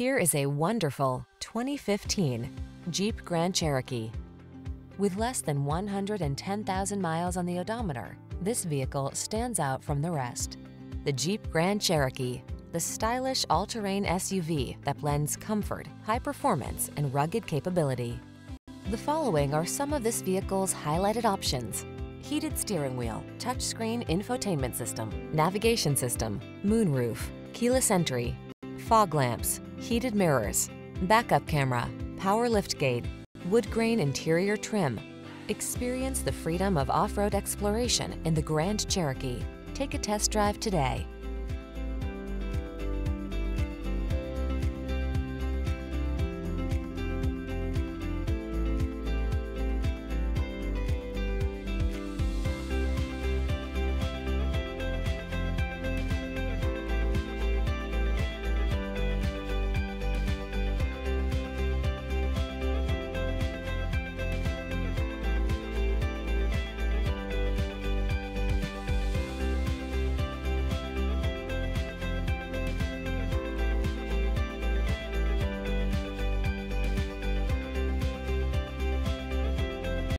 Here is a wonderful 2015 Jeep Grand Cherokee. With less than 110,000 miles on the odometer, this vehicle stands out from the rest. The Jeep Grand Cherokee, the stylish all-terrain SUV that blends comfort, high performance, and rugged capability. The following are some of this vehicle's highlighted options: heated steering wheel, touchscreen infotainment system, navigation system, moonroof, keyless entry, fog lamps, heated mirrors, backup camera, power liftgate, wood grain interior trim. Experience the freedom of off-road exploration in the Grand Cherokee. Take a test drive today.